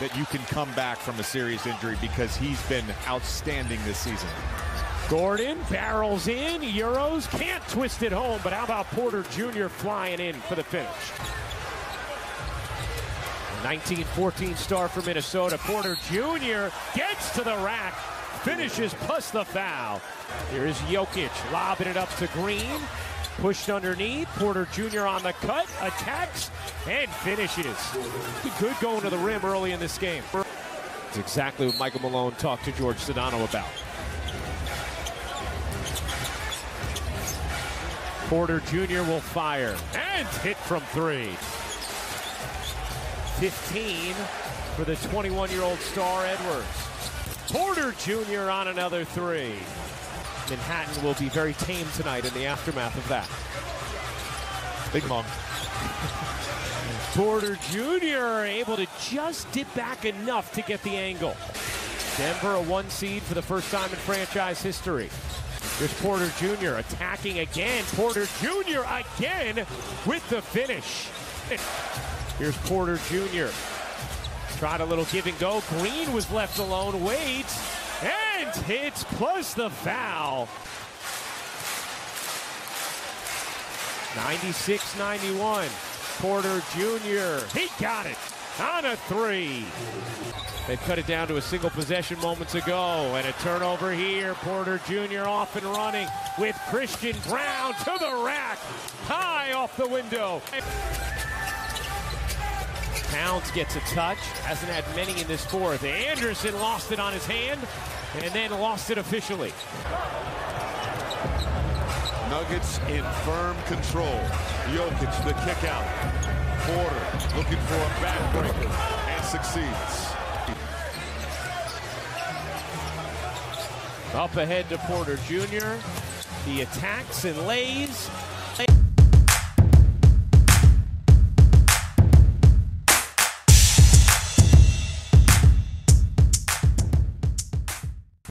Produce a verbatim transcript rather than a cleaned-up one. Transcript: that you can come back from a serious injury, because he's been outstanding this season. Gordon barrels in, Euros, can't twist it home, but how about Porter Junior flying in for the finish? nineteen fourteen star for Minnesota. Porter Junior gets to the rack, finishes plus the foul. Here is Jokic lobbing it up to Green. Pushed underneath, Porter Junior on the cut, attacks, and finishes. He could go into the rim early in this game. It's exactly what Michael Malone talked to George Sedano about. Porter Junior will fire, and hit from three. fifteen for the twenty-one-year-old star Edwards. Porter Junior on another three. Manhattan will be very tame tonight in the aftermath of that. Big mom. Porter Junior able to just dip back enough to get the angle. Denver a one seed for the first time in franchise history. There's Porter Junior attacking again. Porter Junior again with the finish. Here's Porter Junior Tried a little give and go. Green was left alone. Waits. And hits plus the foul. ninety-six ninety-one. Porter Junior He got it on a three. They cut it down to a single possession moments ago. And a turnover here. Porter Junior off and running with Christian Brown to the rack. High off the window. Towns gets a touch, hasn't had many in this fourth. Anderson lost it on his hand, and then lost it officially. Nuggets in firm control. Jokic, the kick out. Porter looking for a backbreaker, and succeeds. Up ahead to Porter Junior He attacks and lays.